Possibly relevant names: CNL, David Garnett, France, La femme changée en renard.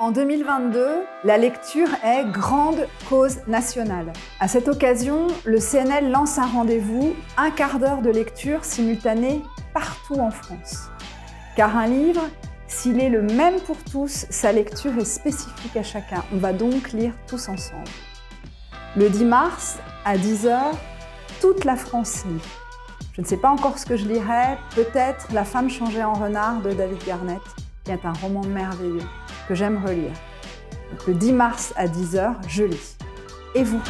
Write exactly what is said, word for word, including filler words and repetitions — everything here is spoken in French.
En deux mille vingt-deux, la lecture est grande cause nationale. À cette occasion, le C N L lance un rendez-vous, un quart d'heure de lecture simultanée partout en France. Car un livre, s'il est le même pour tous, sa lecture est spécifique à chacun. On va donc lire tous ensemble. Le dix mars, à dix heures, toute la France lit. Je ne sais pas encore ce que je lirai, peut-être La femme changée en renard de David Garnett, qui est un roman merveilleux que j'aime relire. Donc, le dix mars à dix heures, je lis. Et vous ?